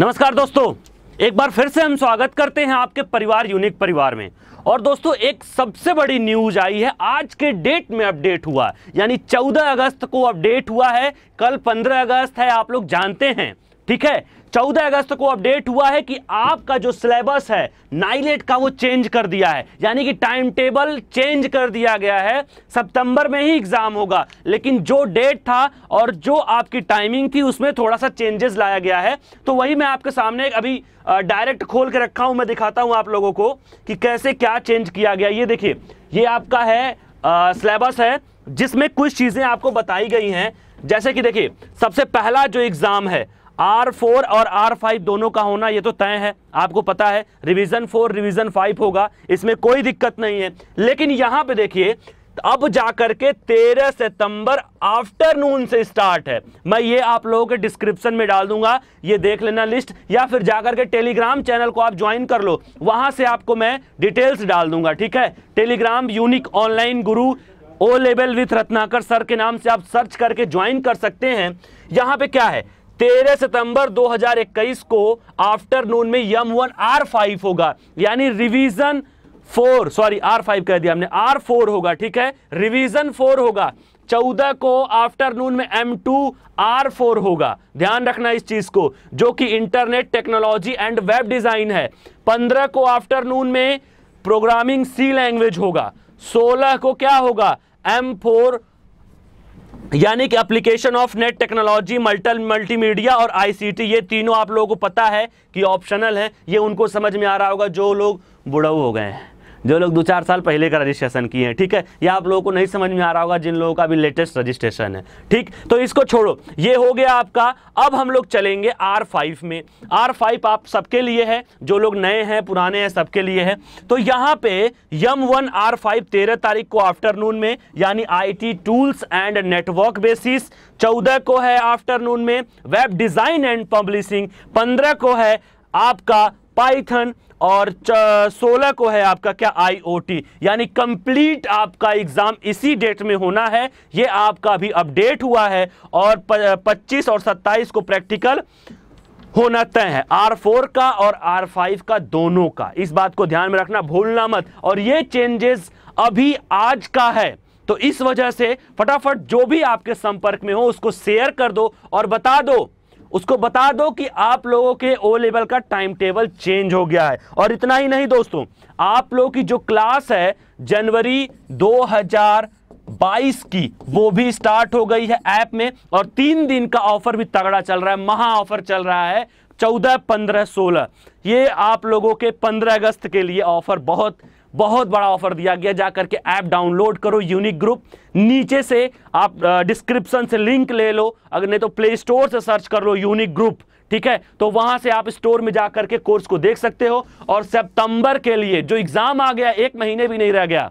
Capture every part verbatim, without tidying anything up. नमस्कार दोस्तों, एक बार फिर से हम स्वागत करते हैं आपके परिवार यूनिक परिवार में। और दोस्तों, एक सबसे बड़ी न्यूज आई है, आज के डेट में अपडेट हुआ, यानी चौदह अगस्त को अपडेट हुआ है। कल पंद्रह अगस्त है, आप लोग जानते हैं, ठीक है। चौदह अगस्त को अपडेट हुआ है कि आपका जो सिलेबस है नाइलेट का वो चेंज कर दिया है, यानी कि टाइम टेबल चेंज कर दिया गया है। सितंबर में ही एग्जाम होगा, लेकिन जो डेट था और जो आपकी टाइमिंग थी उसमें थोड़ा सा चेंजेस लाया गया है। तो वही मैं आपके सामने अभी डायरेक्ट खोल के रखा हूं, मैं दिखाता हूं आप लोगों को कि कैसे क्या चेंज किया गया। ये देखिए, ये आपका है सिलेबस है जिसमें कुछ चीज़ें आपको बताई गई हैं। जैसे कि देखिए, सबसे पहला जो एग्ज़ाम है आर फोर और आर फाइव दोनों का होना ये तो तय है, आपको पता है। रिवीजन फोर रिवीजन फाइव होगा, इसमें कोई दिक्कत नहीं है। लेकिन यहाँ पे देखिए, अब जाकर के तेरह सितंबर आफ्टरनून से स्टार्ट है। मैं ये आप लोगों के डिस्क्रिप्शन में डाल दूंगा, ये देख लेना लिस्ट, या फिर जाकर के टेलीग्राम चैनल को आप ज्वाइन कर लो, वहाँ से आपको मैं डिटेल्स डाल दूंगा, ठीक है। Telegram Unique Online Guru O level with Ratnakar sir के नाम से आप सर्च करके ज्वाइन कर सकते हैं। यहाँ पे क्या है, तेरह सितंबर दो हज़ार इक्कीस को आफ्टरनून में एम वन आर फाइव होगा, यानी revision four, sorry R five कह दिया हमने, आर फोर होगा, ठीक है, रिवीजन फोर होगा। चौदह को आफ्टरनून में एम टू आर फोर होगा, ध्यान रखना इस चीज़ को, जो कि internet technology and web design है। पंद्रह को आफ्टरनून में प्रोग्रामिंग सी लैंग्वेज होगा। सोलह को क्या होगा, एम फोर, यानी कि एप्लीकेशन ऑफ नेट टेक्नोलॉजी, मल्टल मल्टीमीडिया और आईसीटी। ये तीनों आप लोगों को पता है कि ऑप्शनल है, ये उनको समझ में आ रहा होगा जो लोग बुढ़ऊ हो गए हैं, जो लोग दो चार साल पहले का रजिस्ट्रेशन किए हैं, ठीक है, ये आप लोगों को नहीं समझ में आ रहा होगा, जिन लोगों का अभी लेटेस्ट रजिस्ट्रेशन है, ठीक। तो इसको छोड़ो, ये हो गया आपका। अब हम लोग चलेंगे आर फाइव में। आर फाइव आप सबके लिए है, जो लोग नए हैं पुराने हैं सबके लिए है। तो यहाँ पे एम वन आर फाइव तेरह तारीख को आफ्टरनून में, यानी IT tools and network basis. चौदह को है आफ्टरनून में वेब डिज़ाइन एंड पब्लिशिंग। पंद्रह को है आपका पाइथन, और सोलह को है आपका क्या, आई ओ टी, यानी कंप्लीट आपका एग्जाम इसी डेट में होना है। ये आपका अभी अपडेट हुआ है। और पच्चीस और सत्ताईस को प्रैक्टिकल होना तय है, आर फोर का और आर फाइव का, दोनों का। इस बात को ध्यान में रखना, भूलना मत। और ये चेंजेस अभी आज का है, तो इस वजह से फटाफट जो भी आपके संपर्क में हो उसको शेयर कर दो और बता दो उसको बता दो कि आप लोगों के ओ लेवल का टाइम टेबल चेंज हो गया है। और इतना ही नहीं दोस्तों, आप लोगों की जो क्लास है जनवरी दो हज़ार बाईस की, वो भी स्टार्ट हो गई है ऐप में। और तीन दिन का ऑफर भी तगड़ा चल रहा है, महा ऑफर चल रहा है, चौदह पंद्रह सोलह, ये आप लोगों के पंद्रह अगस्त के लिए ऑफर, बहुत बहुत बड़ा ऑफर दिया गया। जाकर के ऐप डाउनलोड करो यूनिक ग्रुप, नीचे से आप डिस्क्रिप्शन से लिंक ले लो, अगर नहीं तो प्ले स्टोर से सर्च कर लो यूनिक ग्रुप, ठीक है। तो वहां से आप स्टोर में जाकर के कोर्स को देख सकते हो। और सितंबर के लिए जो एग्जाम आ गया, एक महीने भी नहीं रह गया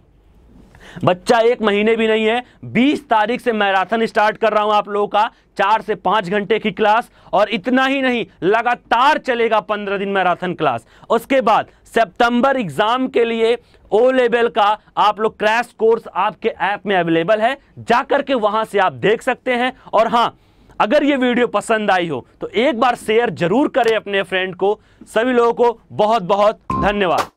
बच्चा, एक महीने भी नहीं है, बीस तारीख से मैराथन स्टार्ट कर रहा हूं आप लोगों का, चार से पाँच घंटे की क्लास। और इतना ही नहीं, लगातार चलेगा पंद्रह दिन मैराथन क्लास। उसके बाद सितंबर एग्जाम के लिए ओ लेवल का आप लोग क्रैश कोर्स आपके ऐप में अवेलेबल है, जाकर के वहां से आप देख सकते हैं। और हाँ, अगर ये वीडियो पसंद आई हो तो एक बार शेयर जरूर करें अपने फ्रेंड को। सभी लोगों को बहुत बहुत धन्यवाद।